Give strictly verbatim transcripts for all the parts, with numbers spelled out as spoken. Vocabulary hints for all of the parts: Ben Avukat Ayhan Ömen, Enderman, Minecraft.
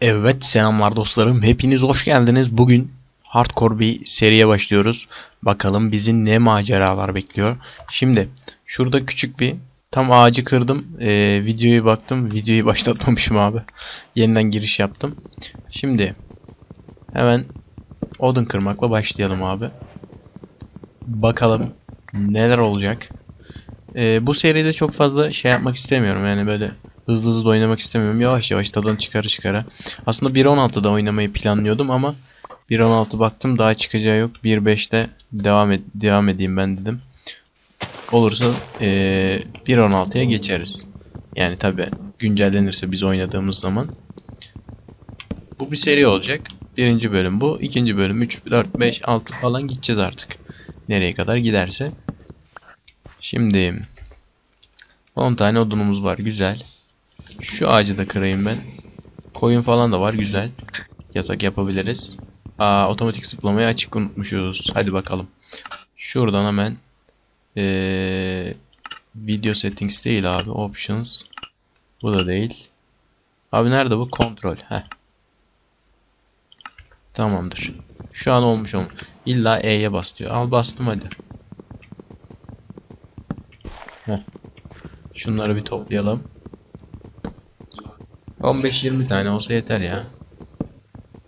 Evet, selamlar dostlarım, hepiniz hoş geldiniz. Bugün hardcore bir seriye başlıyoruz. Bakalım bizi ne maceralar bekliyor. Şimdi şurada küçük bir tam ağacı kırdım. Ee, videoya baktım, videoyu başlatmamışım abi. Yeniden giriş yaptım. Şimdi hemen odun kırmakla başlayalım abi. Bakalım neler olacak. Ee, bu seride çok fazla şey yapmak istemiyorum, yani böyle hızlı hızlı oynamak istemiyorum. Yavaş yavaş tadını çıkarı çıkara. Aslında bir nokta on altıda oynamayı planlıyordum ama bir nokta on altı baktım daha çıkacağı yok. bir nokta beşte devam et, devam edeyim ben dedim. Olursa ee, bir nokta on altıya geçeriz. Yani tabi güncellenirse biz oynadığımız zaman. Bu bir seri olacak. Birinci bölüm bu. İkinci bölüm üç, dört, beş, altı falan gideceğiz artık. Nereye kadar giderse. Şimdi on tane odunumuz var. Güzel. Şu ağacı da kırayım ben. Koyun falan da var, güzel. Yatak yapabiliriz. Aa, otomatik zıplamayı açık unutmuşuz. Hadi bakalım. Şuradan hemen ee, video settings değil abi, options. Bu da değil. Abi nerede bu? Kontrol. Heh. Tamamdır. Şu an olmuş olmuş. İlla E'ye bas diyor. Al, bastım hadi. Heh. Şunları bir toplayalım. on beş yirmi tane olsa yeter ya.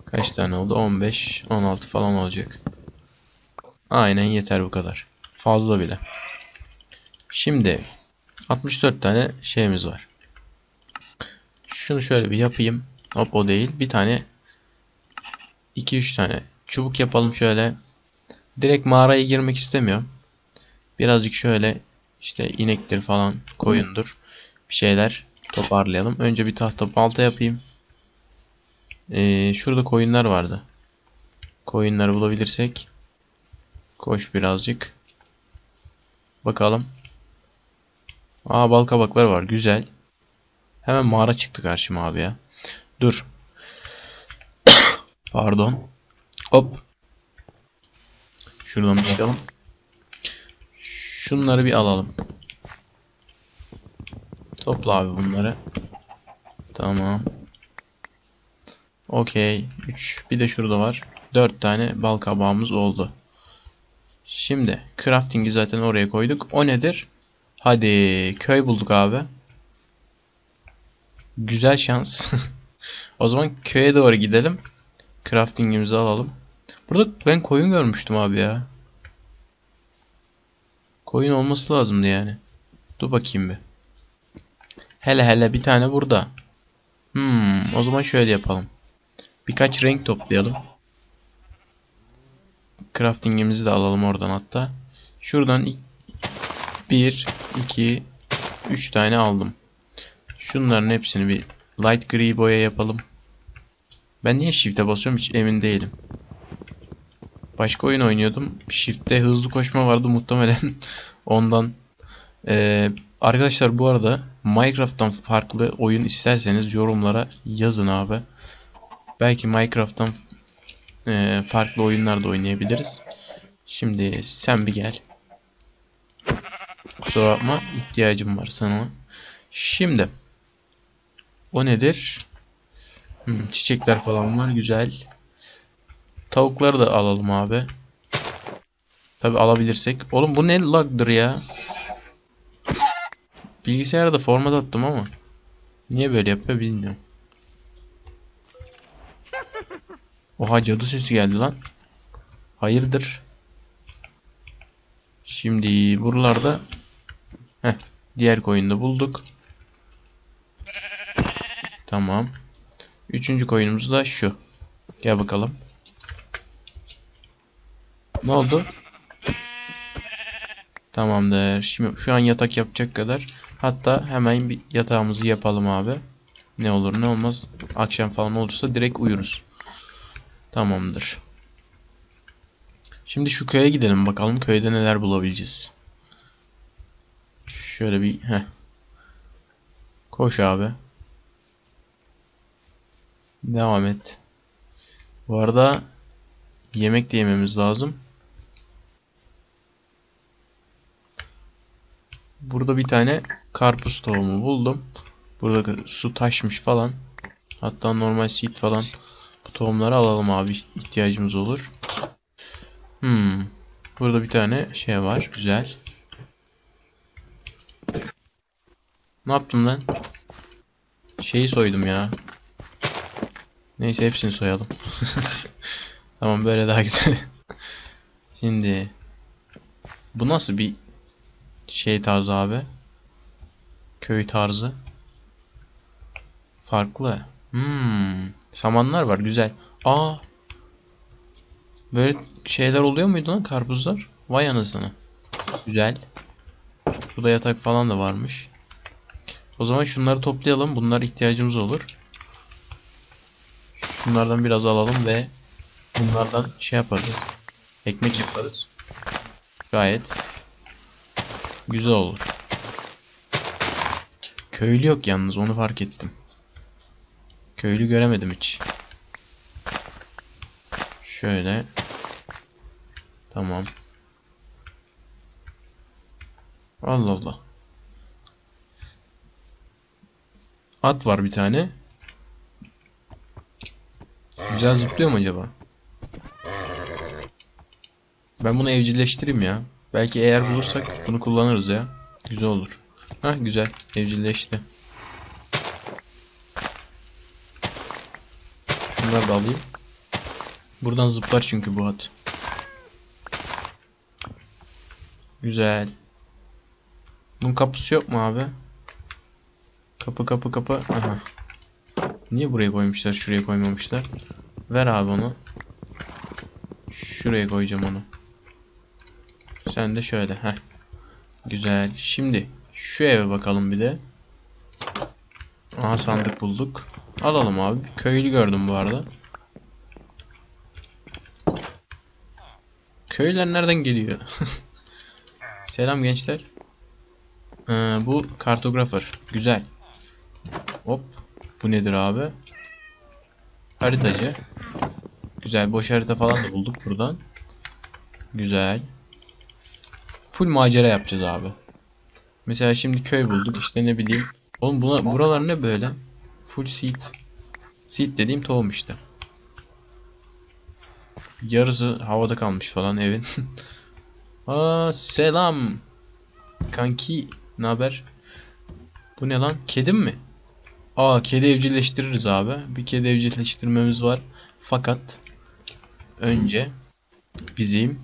Kaç tane oldu? on beş on altı falan olacak. Aynen, yeter bu kadar. Fazla bile. Şimdi altmış dört tane şeyimiz var. Şunu şöyle bir yapayım. Hop, o değil. Bir tane iki üç tane çubuk yapalım şöyle. Direkt mağaraya girmek istemiyorum. Birazcık şöyle işte inektir falan, koyundur, bir şeyler toparlayalım. Önce bir tahta balta yapayım. Ee, şurada koyunlar vardı. Koyunları bulabilirsek. Koş birazcık. Bakalım. Aa, bal kabakları var. Güzel. Hemen mağara çıktı karşıma abi ya. Dur. Pardon. Hop. Şuradan bir çıkalım. Şunları bir alalım. Topla abi bunları. Tamam. Okey. üç. Bir de şurada var. dört tane bal kabağımız oldu. Şimdi crafting'i zaten oraya koyduk. O nedir? Hadi. Köy bulduk abi. Güzel şans. O zaman köye doğru gidelim. Crafting'imizi alalım. Burada ben koyun görmüştüm abi ya. Koyun olması lazımdı yani. Dur bakayım bir. Hele hele bir tane burada. Hmm, o zaman şöyle yapalım. Birkaç renk toplayalım. Crafting'imizi de alalım oradan hatta. Şuradan bir, iki, üç tane aldım. Şunların hepsini bir light gri boya yapalım. Ben niye shift'e basıyorum hiç emin değilim. Başka oyun oynuyordum. Shift'te hızlı koşma vardı muhtemelen. Ondan. Ee, arkadaşlar bu arada Minecraft'tan farklı oyun isterseniz yorumlara yazın abi. Belki Minecraft'tan e, farklı oyunlar da oynayabiliriz. Şimdi sen bir gel. Kusura bakma, ihtiyacım var sana. Şimdi o nedir? Hmm, çiçekler falan var, güzel. Tavukları da alalım abi. Tabi alabilirsek. Oğlum bu ne lag'dır ya? Bilgisayarda format attım ama niye böyle yapıyor bilmiyorum. Oha, cadı sesi geldi lan. Hayırdır? Şimdi buralarda heh, diğer koyunu da bulduk. Tamam. Üçüncü koyunumuz da şu. Gel bakalım. Ne oldu? Tamamdır. Şimdi şu an yatak yapacak kadar. Hatta hemen bir yatağımızı yapalım abi. Ne olur ne olmaz. Akşam falan olursa direkt uyuruz. Tamamdır. Şimdi şu köye gidelim bakalım. Köyde neler bulabileceğiz. Şöyle bir... Heh. Koş abi. Devam et. Bu arada yemek de yememiz lazım. Burada bir tane karpuz tohumu buldum. Burada su taşmış falan. Hatta normal seed falan, bu tohumları alalım abi, ihtiyacımız olur. Hmm. Burada bir tane şey var. Güzel. Ne yaptım ben? Şeyi soydum ya. Neyse, hepsini soyalım. Tamam, böyle daha güzel. Şimdi bu nasıl bir şey tarzı abi? Köy tarzı. Farklı. Hmm. Samanlar var. Güzel. Aa. Böyle şeyler oluyor muydu lan, karpuzlar? Vay anasını. Güzel. Burada yatak falan da varmış. O zaman şunları toplayalım. Bunlara ihtiyacımız olur. Bunlardan biraz alalım ve bunlardan şey yaparız. Ekmek yaparız. Gayet güzel olur. Köylü yok yalnız, onu fark ettim. Köylü göremedim hiç. Şöyle. Tamam. Allah Allah. At var bir tane. Güzel zıplıyor mu acaba? Ben bunu evcilleştireyim ya. Belki eğer bulursak bunu kullanırız ya. Güzel olur. Hah, güzel. Evcilleşti. Şunları da alayım. Buradan zıplar çünkü bu at. Güzel. Bunun kapısı yok mu abi? Kapı kapı kapı. Aha. Niye buraya koymuşlar, şuraya koymamışlar? Ver abi onu. Şuraya koyacağım onu. Sen de şöyle. Heh. Güzel. Şimdi şu eve bakalım bir de. Aha, sandık bulduk. Alalım abi. Köylü gördüm bu arada. Köyler nereden geliyor? Selam gençler. Ee, bu kartografer. Güzel. Hop. Bu nedir abi? Haritacı. Güzel. Boş harita falan da bulduk buradan. Güzel. Full macera yapacağız abi. Mesela şimdi köy bulduk. İşte ne bileyim. Oğlum buna, buralar ne böyle? Full seed. Seed dediğim tohum işte. Yarısı havada kalmış falan evin. Aa, selam. Kanki, ne haber? Bu ne lan? Kedim mi? Aa, kedi evcilleştiririz abi. Bir kedi evcilleştirmemiz var. Fakat önce bizim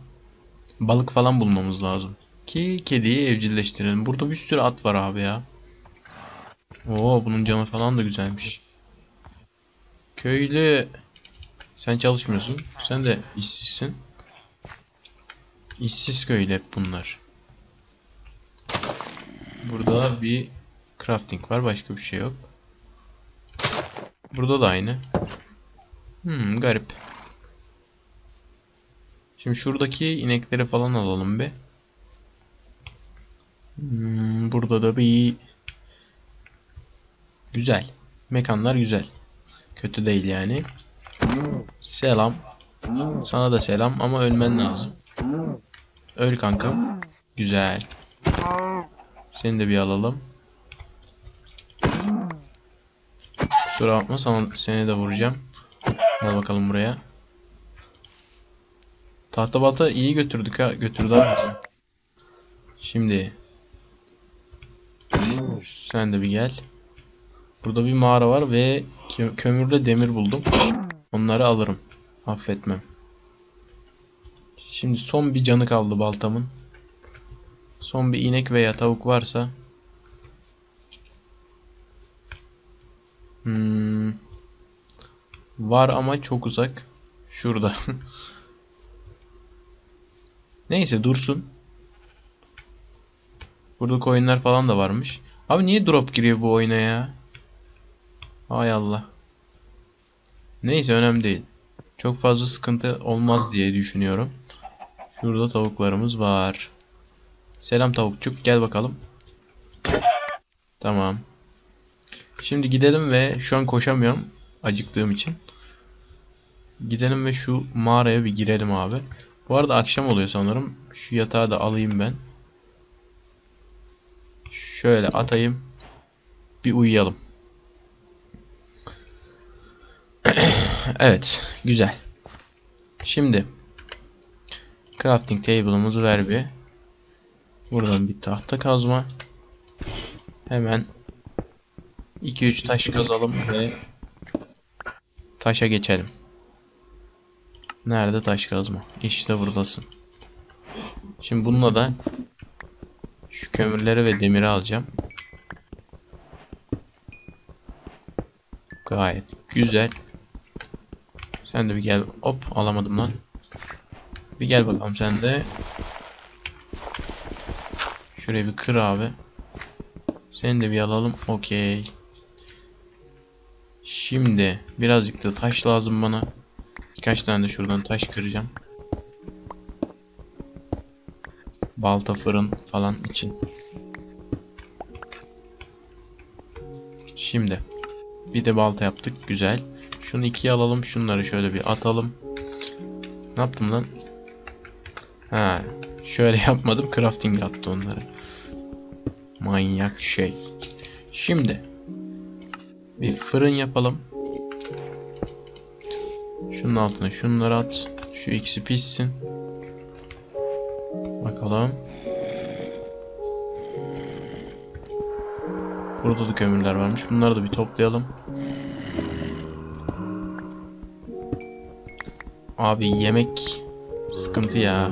balık falan bulmamız lazım ki kediyi evcilleştirelim. Burada bir sürü at var abi ya. Oo, bunun canı falan da güzelmiş. Köylü, sen çalışmıyorsun. Sen de işsizsin. İşsiz köylü hep bunlar. Burada bir crafting var. Başka bir şey yok. Burada da aynı. Hmm, garip. Şimdi şuradaki inekleri falan alalım bir. Hmm, burada da bir... Güzel. Mekanlar güzel. Kötü değil yani. Selam. Sana da selam ama ölmen lazım. Öl kankam. Güzel. Seni de bir alalım. Kusura bakma, sana, seni de vuracağım. Al bakalım buraya. Tahta balta iyi götürdük ha. Götürdü abicim. Şimdi. Sen de bir gel. Burada bir mağara var ve kömürle demir buldum. Onları alırım. Affetmem. Şimdi son bir canı kaldı baltamın. Son bir inek veya tavuk varsa. Hmm. Var ama çok uzak. Şurada. Neyse, dursun. Burada koyunlar falan da varmış. Abi niye drop giriyor bu oyuna ya? Hay Allah. Neyse, önemli değil. Çok fazla sıkıntı olmaz diye düşünüyorum. Şurada tavuklarımız var. Selam tavukçuk, gel bakalım. Tamam. Şimdi gidelim ve şu an koşamıyorum acıktığım için. Gidelim ve şu mağaraya bir girelim abi. Bu arada akşam oluyor sanırım. Şu yatağı da alayım ben. Şöyle atayım. Bir uyuyalım. Evet, güzel. Şimdi crafting table'ımızı ver bir. Buradan bir tahta kazma. Hemen iki üç taş kazalım ve taşa geçelim. Nerede taş kazma? İşte buradasın. Şimdi bununla da şu kömürleri ve demiri alacağım. Gayet güzel. Sen de bir gel. Hop, alamadım lan. Bir gel bakalım sen de. Şurayı bir kır abi. Seni de bir alalım. Okey. Şimdi birazcık da taş lazım bana. Birkaç tane de şuradan taş kıracağım. Balta, fırın falan için. Şimdi bir de balta yaptık. Güzel. Şunu ikiye alalım. Şunları şöyle bir atalım. Ne yaptım lan? Ha, şöyle yapmadım. Crafting yaptı onları. Manyak şey. Şimdi bir fırın yapalım. Şunun altına şunları at. Şu ikisi pişsin. Bakalım. Burada da kömürler varmış. Bunları da bir toplayalım. Abi yemek sıkıntı ya.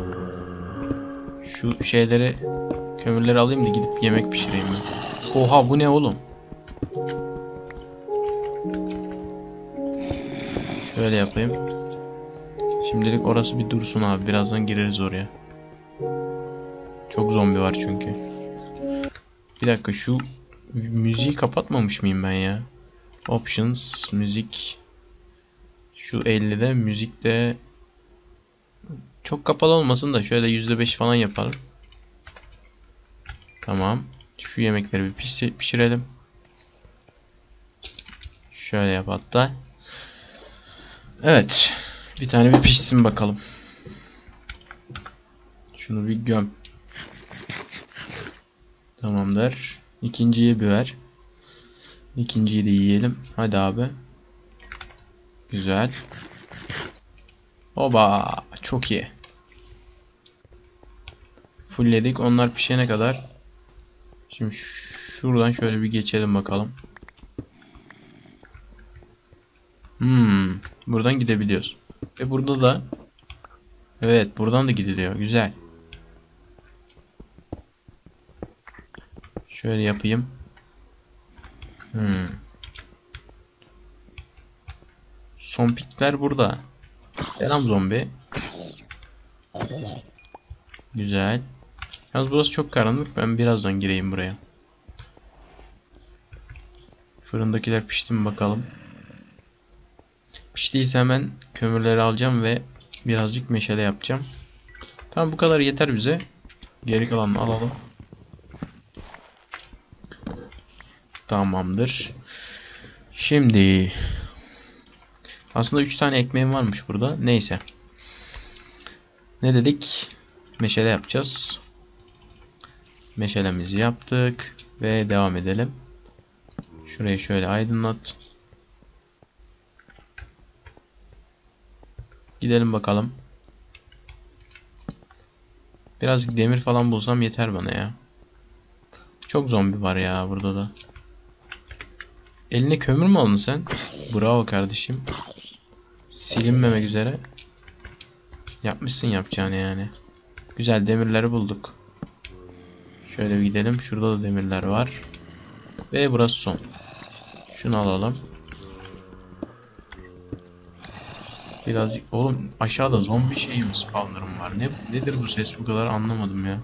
Şu şeyleri, kömürleri alayım da gidip yemek pişireyim ben. Oha, bu ne oğlum? Şöyle yapayım. Şimdilik orası bir dursun abi. Birazdan gireriz oraya. Çok zombi var çünkü. Bir dakika, şu müziği kapatmamış mıyım ben ya? Options, müzik. Şu ellide müzik de çok kapalı olmasın da şöyle yüzde beş falan yapalım. Tamam. Şu yemekleri bir pişirelim. Şöyle yap hatta. Evet. Bir tane bir pişsin bakalım. Şunu bir göm. Tamamdır. İkinciyi bir ver. İkinciyi de yiyelim. Hadi abi. Güzel. Oba. Çok iyi. Fullledik. Onlar pişene kadar. Şimdi şuradan şöyle bir geçelim bakalım. Hmm. Buradan gidebiliyoruz. Ve burada da. Evet. Buradan da gidiliyor. Güzel. Şöyle yapayım. Hmm. Zombikler burada. Selam zombi. Güzel. Yalnız burası çok karanlık. Ben birazdan gireyim buraya. Fırındakiler pişti mi bakalım. Piştiyse hemen kömürleri alacağım ve birazcık meşale yapacağım. Tamam, bu kadar yeter bize. Geri kalanını alalım. Tamamdır. Şimdi aslında üç tane ekmeğim varmış burada. Neyse. Ne dedik? Meşale yapacağız. Meşalemizi yaptık. Ve devam edelim. Şurayı şöyle aydınlat. Gidelim bakalım. Biraz demir falan bulsam yeter bana ya. Çok zombi var ya burada da. Eline kömür mü aldın sen? Bravo kardeşim. Silinmemek üzere. Yapmışsın yapacağını yani. Güzel, demirleri bulduk. Şöyle bir gidelim. Şurada da demirler var. Ve burası son. Şunu alalım. Birazcık. Oğlum aşağıda zombi şeyim, spawner'ım var. Ne, nedir bu ses bu kadar, anlamadım ya.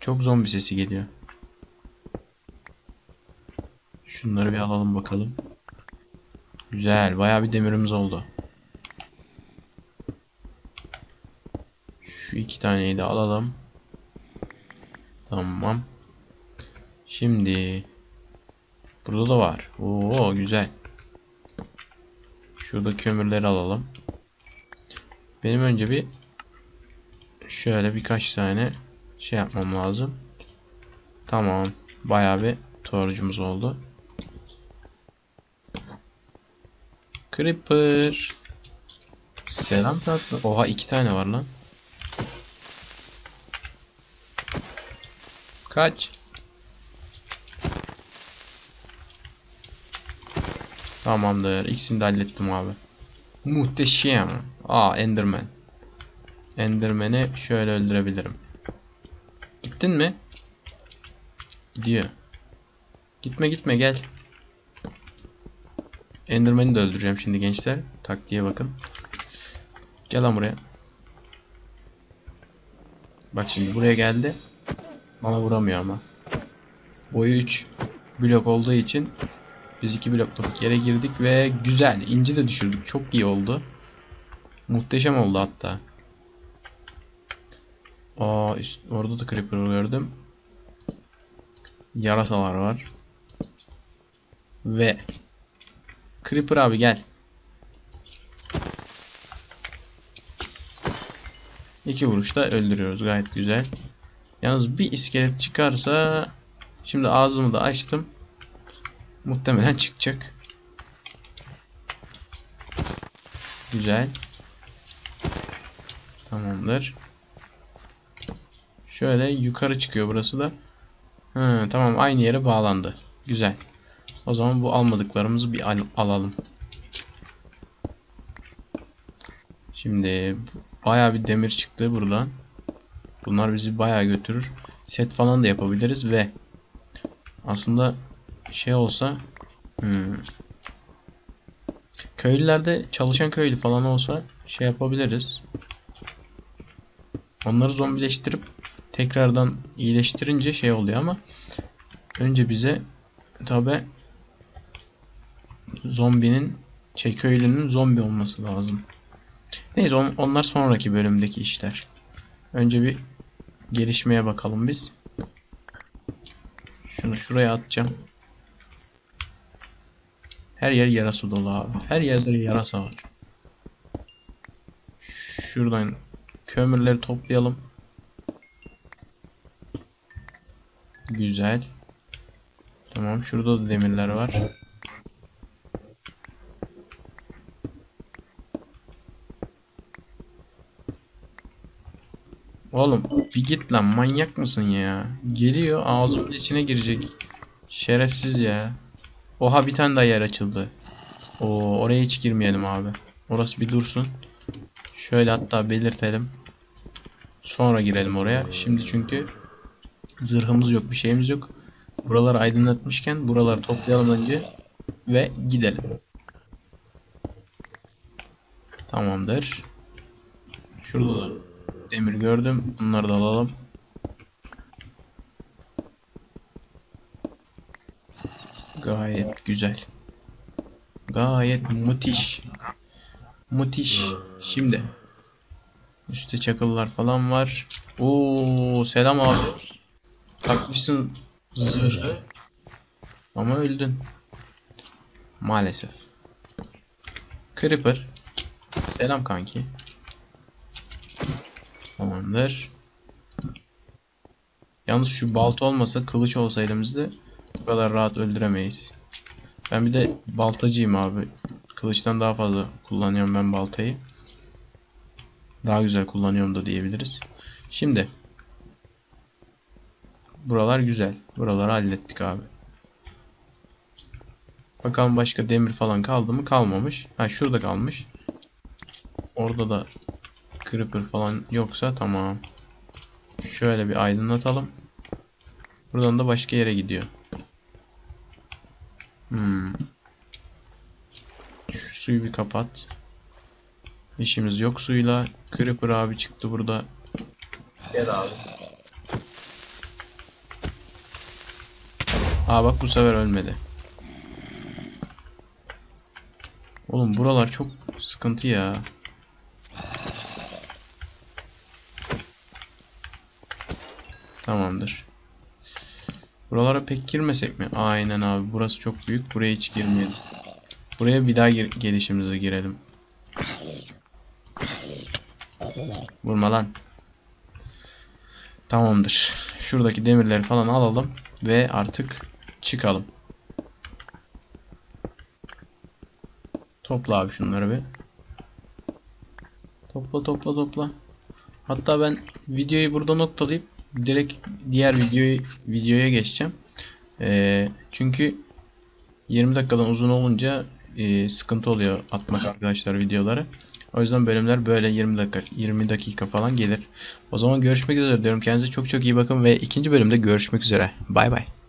Çok zombi sesi geliyor. Şunları bir alalım bakalım. Güzel. Bayağı bir demirimiz oldu. Şu iki taneyi de alalım. Tamam. Şimdi burada da var. Oo, güzel. Şurada kömürleri alalım. Benim önce bir şöyle birkaç tane şey yapmam lazım. Tamam. Bayağı bir torucumuz oldu. Creeper. Selam tatlı. Oha iki tane var lan. Kaç. Tamamdır. İkisini de hallettim abi. Muhteşem. Aa Enderman. Enderman'i şöyle öldürebilirim. Gittin mi? Gidiyor. Gitme gitme gel. Enderman'i de öldüreceğim şimdi gençler. Taktiğe bakın. Gel lan buraya. Bak şimdi buraya geldi. Bana vuramıyor ama. Boyu üç blok olduğu için biz iki blokluk yere girdik ve güzel. İnci de düşürdük. Çok iyi oldu. Muhteşem oldu hatta. Aa, üst, orada da creeper gördüm. Yarasalar var. Ve creeper abi gel. İki vuruşta öldürüyoruz. Gayet güzel. Yalnız bir iskelet çıkarsa, şimdi ağzımı da açtım. Muhtemelen çıkacak. Güzel. Tamamdır. Şöyle yukarı çıkıyor burası da. Hı, tamam aynı yere bağlandı. Güzel. O zaman bu almadıklarımızı bir al alalım. Şimdi bayağı bir demir çıktı buradan. Bunlar bizi bayağı götürür. Set falan da yapabiliriz ve aslında şey olsa hmm, köylülerde çalışan köylü falan olsa şey yapabiliriz. Onları zombileştirip tekrardan iyileştirince şey oluyor ama önce bize tabi zombinin şey köylünün zombi olması lazım. Neyse on, onlar sonraki bölümdeki işler. Önce bir gelişmeye bakalım biz. Şunu şuraya atacağım. Her yer yarasa dolu abi. Her yerde yarasa var. Şuradan kömürleri toplayalım. Güzel. Tamam şurada da demirler var. Oğlum bir git lan, manyak mısın ya? Geliyor ağzımın içine girecek. Şerefsiz ya. Oha bir tane daha yer açıldı. Oo, oraya hiç girmeyelim abi. Orası bir dursun. Şöyle hatta belirtelim. Sonra girelim oraya. Şimdi çünkü zırhımız yok, bir şeyimiz yok. Buraları aydınlatmışken buraları toplayalım önce ve gidelim. Tamamdır. Şurada da demir gördüm. Bunları da alalım. Gayet güzel. Gayet müthiş. Müthiş. Şimdi üstte çakıllar falan var. Oo selam abi. Takmışsın zırhı. Ama öldün. Maalesef. Creeper. Selam kanki. Tamamdır. Yalnız şu balta olmasa, kılıç olsa elimizde bu kadar rahat öldüremeyiz. Ben bir de baltacıyım abi. Kılıçtan daha fazla kullanıyorum ben baltayı. Daha güzel kullanıyorum da diyebiliriz. Şimdi buralar güzel. Buraları hallettik abi. Bakalım başka demir falan kaldı mı? Kalmamış. Ha şurada kalmış. Orada da creeper falan yoksa tamam. Şöyle bir aydınlatalım. Buradan da başka yere gidiyor. Hmm. Şu suyu bir kapat. İşimiz yok suyla. Creeper abi çıktı burada. Gel abi. Aa bak bu sefer ölmedi. Oğlum buralar çok sıkıntı ya. Tamamdır. Buralara pek girmesek mi? Aynen abi. Burası çok büyük. Buraya hiç girmeyelim. Buraya bir daha gelişimize girelim. Vurma lan. Tamamdır. Şuradaki demirleri falan alalım. Ve artık çıkalım. Topla abi şunları bir. Topla topla topla. Hatta ben videoyu burada noktalayıp direkt diğer videoyu videoya geçeceğim. Ee, çünkü yirmi dakikadan uzun olunca e, sıkıntı oluyor atmak arkadaşlar videoları. O yüzden bölümler böyle yirmi dakika yirmi dakika falan gelir. O zaman görüşmek üzere diyorum. Kendinize çok çok iyi bakın ve ikinci bölümde görüşmek üzere. Bay bay.